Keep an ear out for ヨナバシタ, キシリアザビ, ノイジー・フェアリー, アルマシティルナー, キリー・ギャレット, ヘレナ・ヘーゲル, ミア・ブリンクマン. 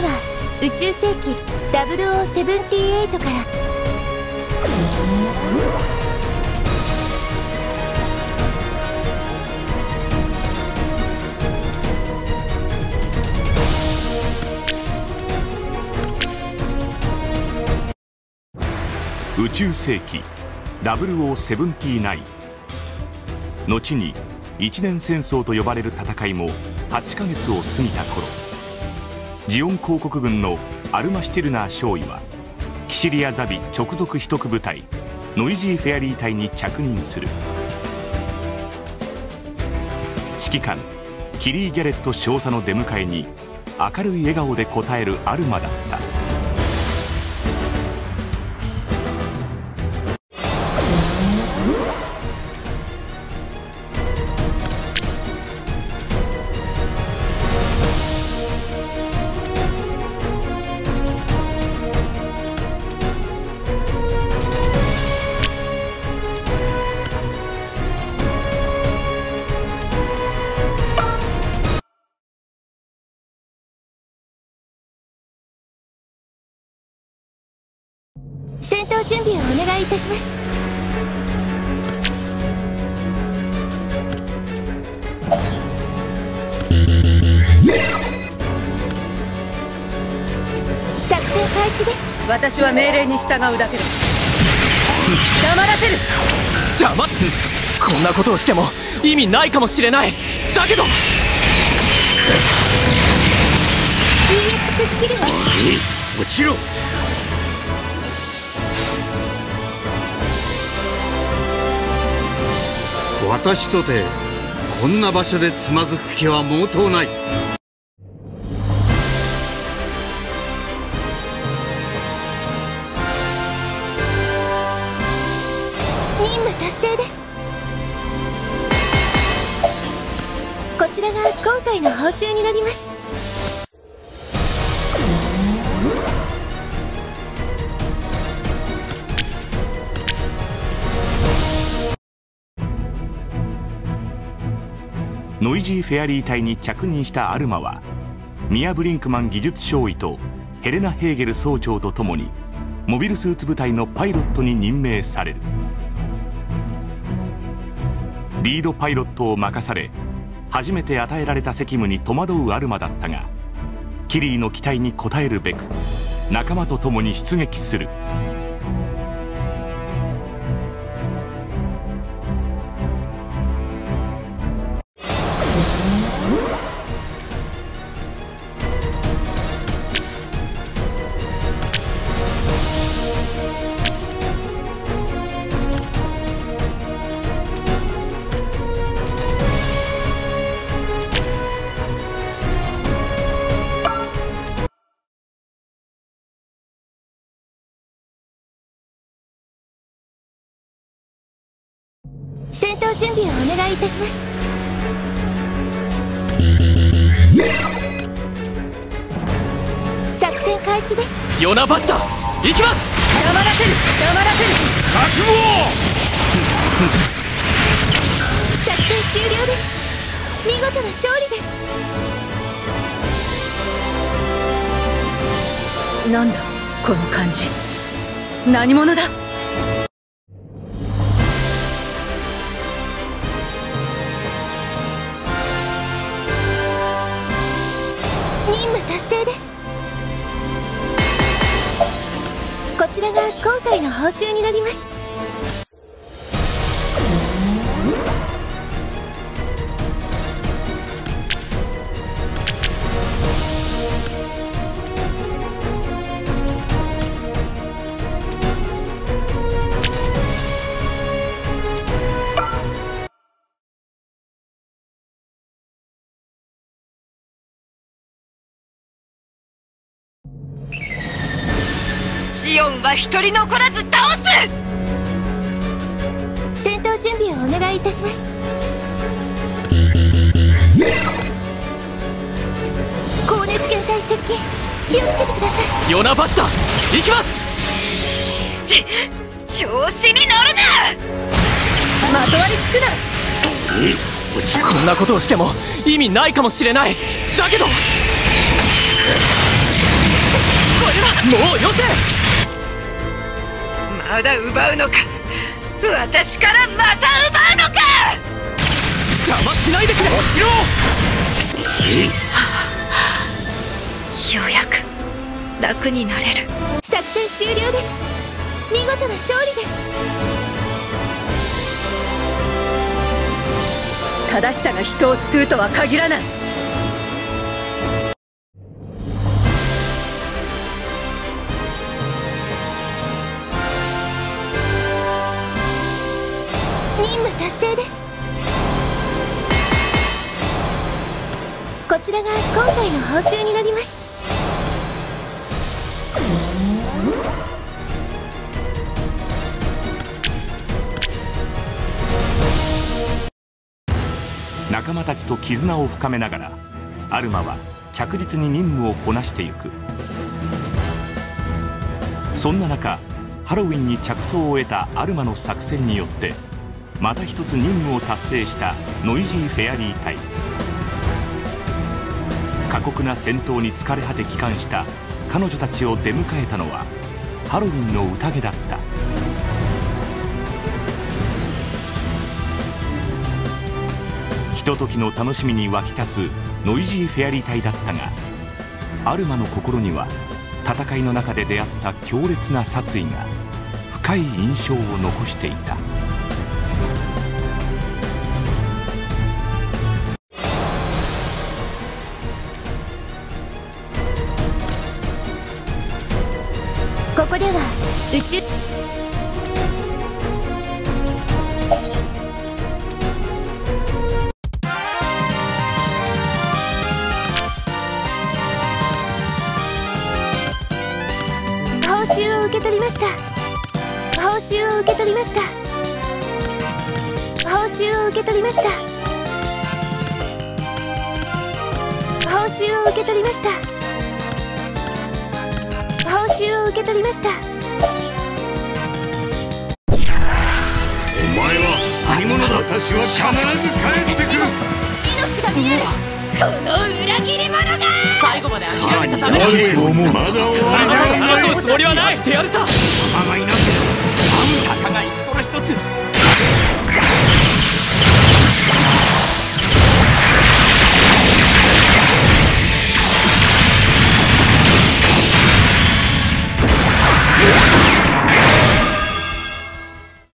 では宇宙世紀0078から宇宙世紀0079、後に一年戦争と呼ばれる戦いも8ヶ月を過ぎた頃、ジオン公国軍のアルマシティルナー少尉はキシリアザビ直属秘匿部隊ノイジー・フェアリー隊に着任する。指揮官キリー・ギャレット少佐の出迎えに明るい笑顔で応えるアルマだった。戦闘準備をお願いいたします。作戦開始です。私は命令に従うだけだ。黙らせる。邪魔。こんなことをしても意味ないかもしれない。だけど DX スキルは落ちろ。私とてこんな場所でつまずく気は毛頭ない。任務達成です。こちらが今回の報酬になります。ノイジー・フェアリー隊に着任したアルマはミア・ブリンクマン技術少尉とヘレナ・ヘーゲル総長とともにモビルスーツ部隊のパイロットに任命される。リードパイロットを任され、初めて与えられた責務に戸惑うアルマだったが、キリーの期待に応えるべく仲間と共に出撃する。戦闘準備をお願いいたします。作戦開始です。ヨナバシタ、行きます。黙らせる。覚悟。作戦終了です。見事な勝利です。なんだこの感じ、何者だ。こちらが今回の報酬になります。ジオンは一人残らず倒す。戦闘準備をお願いいたします。高熱源体接近、気をつけてください。ヨナバシタ、行きます。調子に乗るな。まとわりつくな。こんなことをしても意味ないかもしれない。だけどれはもうよせ。まだ奪うのか、私からまた奪うのか。邪魔しないでくれ。落ちろ。ようやく楽になれる。作戦終了です。見事な勝利です。正しさが人を救うとは限らない。こちらが今回の報酬になります。仲間たちと絆を深めながらアルマは着実に任務をこなしていく。そんな中、ハロウィンに着想を得たアルマの作戦によってまた一つ任務を達成したノイジーフェアリー隊。過酷な戦闘に疲れ果て帰還した彼女たちを出迎えたのはハロウィンの宴だった。ひとときの楽しみに沸き立つノイジーフェアリー隊だったが、アルマの心には戦いの中で出会った強烈な殺意が深い印象を残していた。ここでは宇宙報酬を受け取りました。報酬を受け取りました。報酬を受け取りました。報酬を受け取りました。報酬を受け取りました。お前は何者だ。私は必ず帰ってくる。命が見える。この裏切り者が。最後まで諦めちゃダメだ。まだ終わらない。争うつもりはない。手荒れさ。戦いなんて。戦い一つ一つ